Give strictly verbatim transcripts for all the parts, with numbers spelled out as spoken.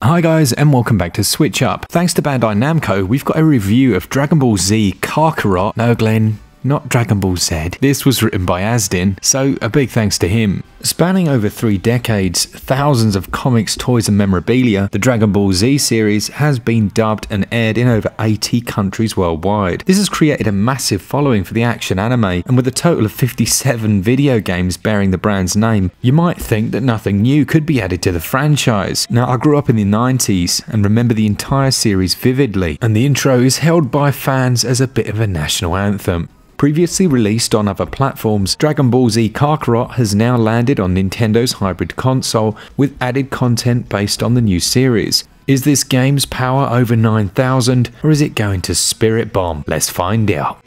Hi guys and welcome back to Switch Up. Thanks to Bandai Namco, we've got a review of Dragon Ball Z Kakarot. No Glenn, not Dragon Ball Z. This was written by Azdin, so a big thanks to him. Spanning over three decades, thousands of comics, toys and memorabilia, the Dragon Ball Z series has been dubbed and aired in over eighty countries worldwide. This has created a massive following for the action anime, and with a total of fifty-seven video games bearing the brand's name, you might think that nothing new could be added to the franchise. Now, I grew up in the nineties and remember the entire series vividly, and the intro is held by fans as a bit of a national anthem. Previously released on other platforms, Dragon Ball Z Kakarot has now landed on Nintendo's hybrid console with added content based on the new series. Is this game's power over nine thousand, or is it going to spirit bomb? Let's find out.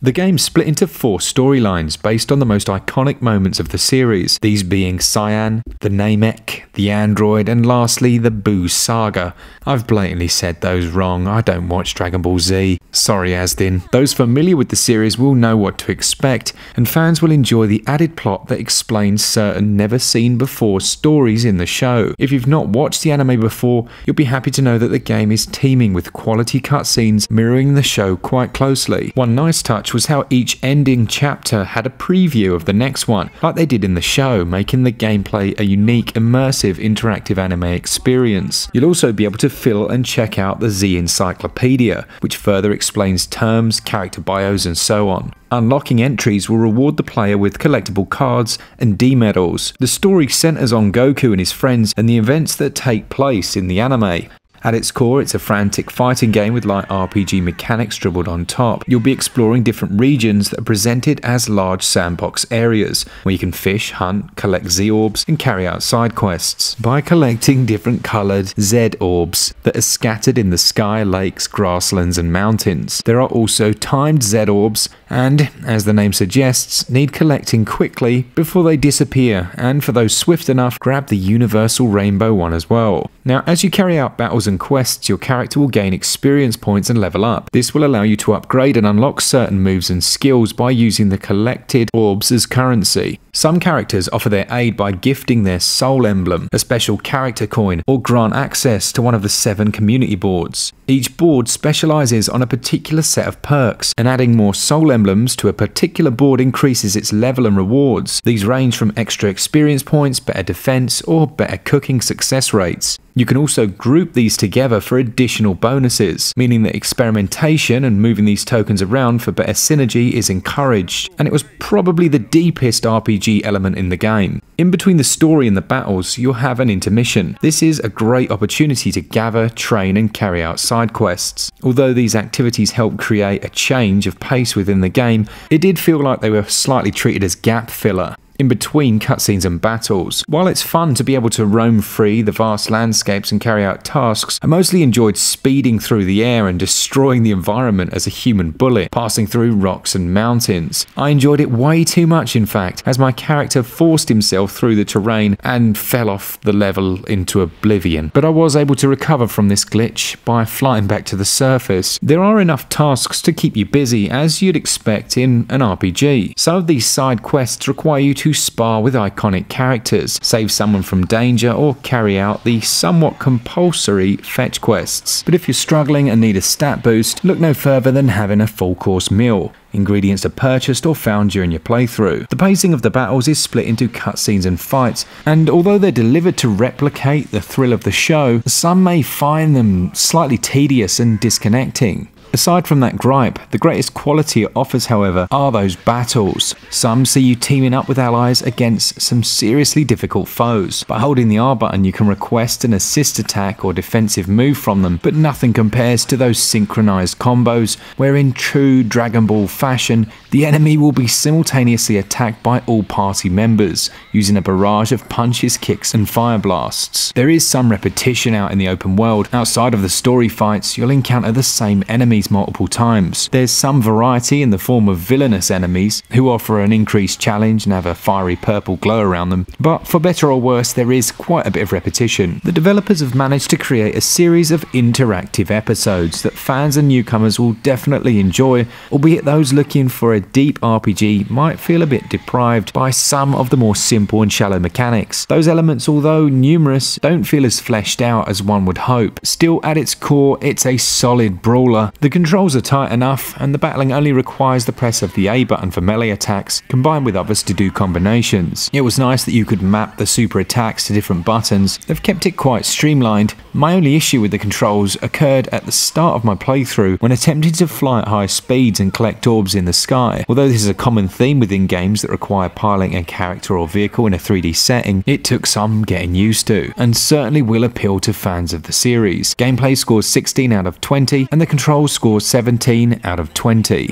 The game's split into four storylines based on the most iconic moments of the series, these being Saiyan, the Namek, the Android, and lastly the Boo Saga. I've blatantly said those wrong, I don't watch Dragon Ball Z. Sorry Azdin. Those familiar with the series will know what to expect, and fans will enjoy the added plot that explains certain never seen before stories in the show. If you've not watched the anime before, you'll be happy to know that the game is teeming with quality cutscenes mirroring the show quite closely. One nice touch was how each ending chapter had a preview of the next one, like they did in the show, making the gameplay a unique, immersive, interactive anime experience. You'll also be able to fill and check out the Z Encyclopedia, which further explains terms, character bios, and so on. Unlocking entries will reward the player with collectible cards and D-medals. The story centers on Goku and his friends and the events that take place in the anime. At its core, it's a frantic fighting game with light R P G mechanics dribbled on top. You'll be exploring different regions that are presented as large sandbox areas, where you can fish, hunt, collect Z-Orbs, and carry out side quests by collecting different coloured Z-Orbs that are scattered in the sky, lakes, grasslands, and mountains. There are also timed Z-Orbs and, as the name suggests, need collecting quickly before they disappear, and for those swift enough, grab the Universal Rainbow One as well. Now, as you carry out battles and quests, your character will gain experience points and level up. This will allow you to upgrade and unlock certain moves and skills by using the collected orbs as currency. Some characters offer their aid by gifting their soul emblem, a special character coin, or grant access to one of the seven community boards. Each board specializes on a particular set of perks, and adding more soul emblems to a particular board increases its level and rewards. These range from extra experience points, better defense, or better cooking success rates. You can also group these together for additional bonuses, meaning that experimentation and moving these tokens around for better synergy is encouraged, and it was probably the deepest R P G element in the game. In between the story and the battles, you'll have an intermission. This is a great opportunity to gather, train, and carry out side quests. Although these activities help create a change of pace within the game, it did feel like they were slightly treated as gap filler in between cutscenes and battles. While it's fun to be able to roam free the vast landscapes and carry out tasks, I mostly enjoyed speeding through the air and destroying the environment as a human bullet, passing through rocks and mountains. I enjoyed it way too much, in fact, as my character forced himself through the terrain and fell off the level into oblivion. But I was able to recover from this glitch by flying back to the surface. There are enough tasks to keep you busy, as you'd expect in an R P G. Some of these side quests require you to spar with iconic characters, save someone from danger, or carry out the somewhat compulsory fetch quests. But if you're struggling and need a stat boost, look no further than having a full course meal. Ingredients are purchased or found during your playthrough. The pacing of the battles is split into cutscenes and fights, and although they're delivered to replicate the thrill of the show, some may find them slightly tedious and disconnecting. Aside from that gripe, the greatest quality it offers, however, are those battles. Some see you teaming up with allies against some seriously difficult foes. By holding the R button, you can request an assist attack or defensive move from them, but nothing compares to those synchronized combos, where in true Dragon Ball fashion, the enemy will be simultaneously attacked by all party members, using a barrage of punches, kicks, and fire blasts. There is some repetition out in the open world. Outside of the story fights, you'll encounter the same enemy enemies multiple times. There's some variety in the form of villainous enemies, who offer an increased challenge and have a fiery purple glow around them, but for better or worse there is quite a bit of repetition. The developers have managed to create a series of interactive episodes that fans and newcomers will definitely enjoy, albeit those looking for a deep R P G might feel a bit deprived by some of the more simple and shallow mechanics. Those elements, although numerous, don't feel as fleshed out as one would hope. Still, at its core, it's a solid brawler. The controls are tight enough, and the battling only requires the press of the A button for melee attacks, combined with others to do combinations. It was nice that you could map the super attacks to different buttons. They've kept it quite streamlined. My only issue with the controls occurred at the start of my playthrough when attempting to fly at high speeds and collect orbs in the sky. Although this is a common theme within games that require piloting a character or vehicle in a three D setting, it took some getting used to, and certainly will appeal to fans of the series. Gameplay scores sixteen out of twenty, and the controls score seventeen out of twenty.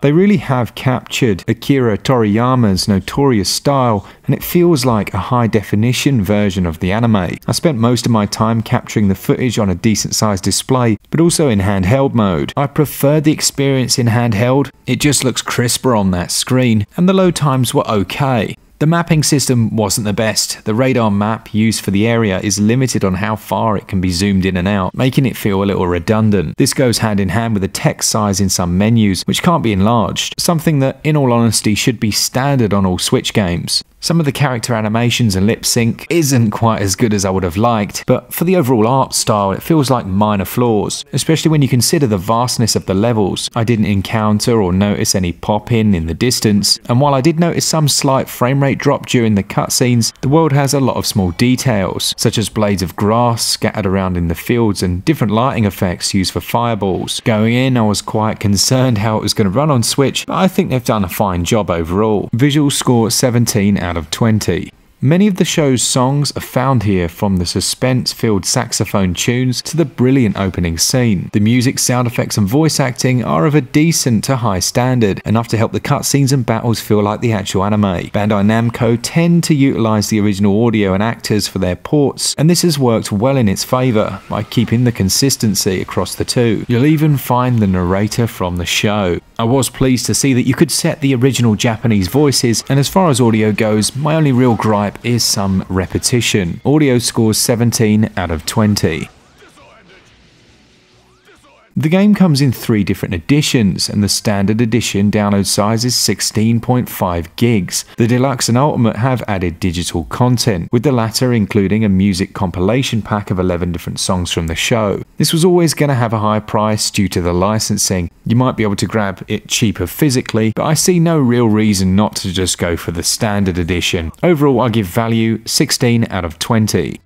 They really have captured Akira Toriyama's notorious style, and it feels like a high-definition version of the anime. I spent most of my time capturing the footage on a decent-sized display, but also in handheld mode. I preferred the experience in handheld. It just looks crisper on that screen, and the load times were okay. The mapping system wasn't the best. The radar map used for the area is limited on how far it can be zoomed in and out, making it feel a little redundant. This goes hand in hand with the text size in some menus, which can't be enlarged, something that, in all honesty, should be standard on all Switch games. Some of the character animations and lip sync isn't quite as good as I would have liked, but for the overall art style it feels like minor flaws, especially when you consider the vastness of the levels. I didn't encounter or notice any pop-in in the distance, and while I did notice some slight frame rate drop during the cutscenes, the world has a lot of small details, such as blades of grass scattered around in the fields and different lighting effects used for fireballs. Going in, I was quite concerned how it was going to run on Switch, but I think they've done a fine job overall. Visual score seventeen out of twenty. Many of the show's songs are found here, from the suspense-filled saxophone tunes to the brilliant opening scene. The music, sound effects and voice acting are of a decent to high standard, enough to help the cutscenes and battles feel like the actual anime. Bandai Namco tend to utilise the original audio and actors for their ports, and this has worked well in its favour by keeping the consistency across the two. You'll even find the narrator from the show. I was pleased to see that you could set the original Japanese voices, and as far as audio goes, my only real gripe is some repetition. Audio scores seventeen out of twenty. The game comes in three different editions, and the standard edition download size is sixteen point five gigs. The Deluxe and Ultimate have added digital content, with the latter including a music compilation pack of eleven different songs from the show. This was always going to have a high price due to the licensing. You might be able to grab it cheaper physically, but I see no real reason not to just go for the standard edition. Overall, I give value sixteen out of twenty.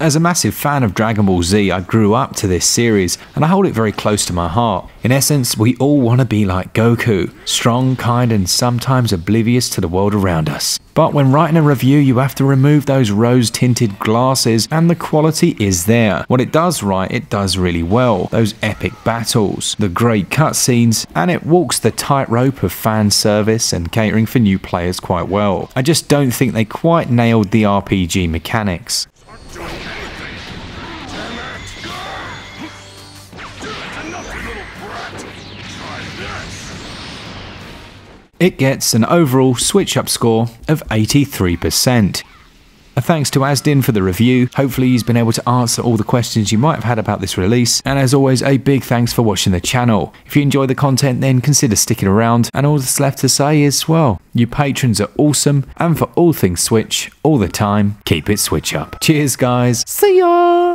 As a massive fan of Dragon Ball Z, I grew up to this series, and I hold it very close to my heart. In essence, we all want to be like Goku, strong, kind, and sometimes oblivious to the world around us. But when writing a review, you have to remove those rose-tinted glasses, and the quality is there. What it does right, it does really well. Those epic battles, the great cutscenes, and it walks the tightrope of fan service and catering for new players quite well. I just don't think they quite nailed the R P G mechanics. It gets an overall Switch-up score of eighty-three percent. A thanks to Azdin for the review. Hopefully he's been able to answer all the questions you might have had about this release, and as always, a big thanks for watching the channel. If you enjoy the content, then consider sticking around, and all that's left to say is, well, you patrons are awesome, and for all things Switch, all the time, keep it Switch up. Cheers guys, see ya!